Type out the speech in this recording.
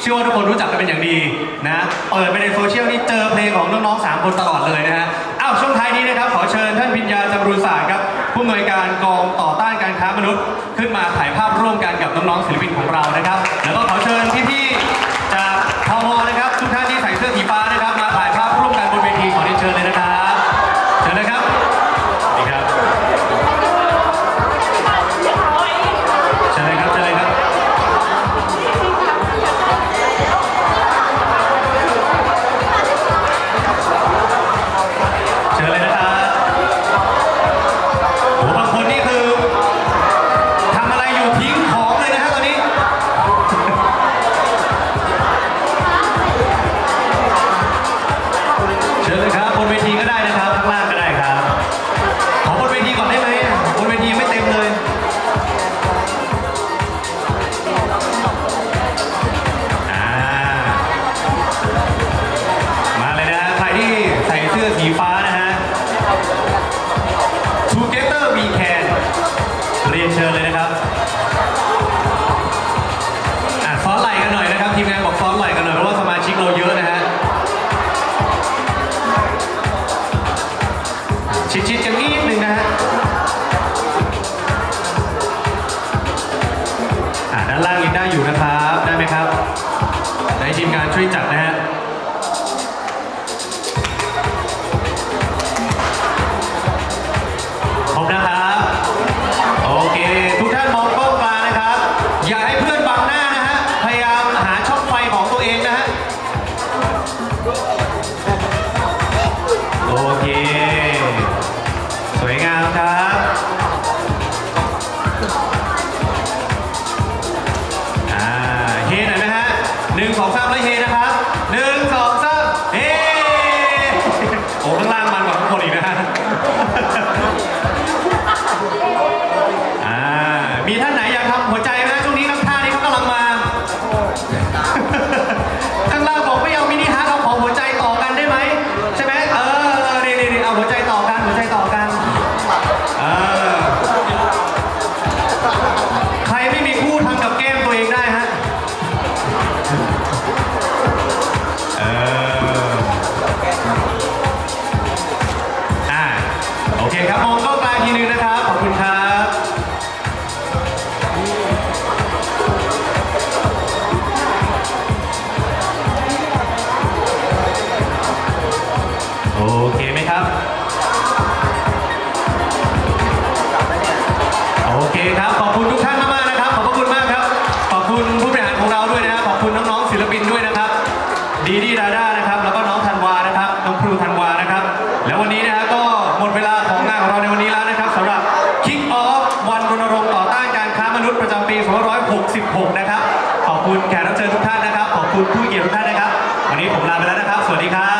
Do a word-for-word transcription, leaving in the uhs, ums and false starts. เชื่อว่าทุกคนรู้จักกันเป็นอย่างดีนะเปิดไปในโซเชียลนี่เจอเพลงของน้องๆสามคนตลอดเลยนะฮะอ้าวช่วงท้ายนี้นะครับขอเชิญท่านพิญญาจำรูนศาสตร์ครับผู้อำนวยการกองต่อต้านการค้ามนุษย์ขึ้นมาถ่ายภาพร่วมกันกับน้องๆศิลปินของเรานะครับแล้วก็ขอเชิญพี่ๆจากพม.นะครับทุกท่านที่ใส่เสื้อสีฟ้านะครับมาถ่ายภาพร่วมกันบนเวทีขอเชิญเลยนะครับเชิญนะครับนี่ครับเชิญเลยครับเชิญเลยครับเชิญเลยนะครับโอ้บางคนนี่คือทำอะไรอยู่ทิ้งของเลยนะฮะตอนนี้เชิญเลยครับบนเวทีก็ได้นะครับข้างล่างก็ได้ครับขอบนเวทีก่อนได้ไหมบนเวทีไม่เต็มเลยอ่ามาเลยนะใครที่ใส่เสื้อสีฟ้านะฮะ Together We Can เรียนเชิญเลยนะครับอ่ะซ้อนไหล่กันหน่อยนะครับทีมงานบอกซ้อนไหล่กันหน่อยเพราะว่าสมาชิกเราเยอะนะฮะชิดๆกันนิดนึงนะฮะอ่ะด้านล่างยังได้อยู่นะครับได้ไหมครับได้ทีมงานช่วยจัดนะฮะครบนะครับโอเคทุกท่านมองกล้องกลางนะครับอย่าให้เพื่อนบังหน้านะฮะพยายามหาช่องไฟของตัวเองนะฮะโอเคสวยงามครับอ่าเฮหน่อยนะฮะหนึ่งสองสามแล้วเฮนะครับหนึ่งสองสามเฮโอ้ข้างล่างมันกว่าทุกคนอีกนะฮะอ่ามีท่านไหนอยากทำหัวใจไหมช่วงนี้ครับท่านี้เขากำลังมา ข้างล่างบอกไม่เอามินิฮาร์ทเอาของหัวใจต่อกันได้ไหมใช่ไหมเออเดี๋ยวๆเอาหัวใจต่อกันหัวใจต่อกันเออใครไม่มีคู่ทำกับแก้มตัวเองได้ฮะเอออ่าโอเคครับมองก็กลางทีนึงนะครับขอบคุณครับโอเคไหมครับโอเคครับขอบคุณทุกท่านมากๆนะครับขอบคุณมากครับขอบคุณผู้บริหารของเราด้วยนะครับขอบคุณน้องๆศิลปินด้วยนะครับดีดีดาด้านะครับแล้วก็น้องธันวานะครับน้องครูธันวานะครับแล้ววันนี้นะครับก็หมดเวลาของงานของเราในวันนี้แล้วนะครับสำหรับ Kick Off วันรณรงค์ต่อต้านการค้ามนุษย์ประจำปีสองพันห้าร้อยหกสิบหกนะครับขอบคุณแขกรับเชิญทุกท่านนะครับขอบคุณผู้เกี่ยวทุกท่านนะครับวันนี้ผมลาไปแล้วนะครับสวัสดีครับ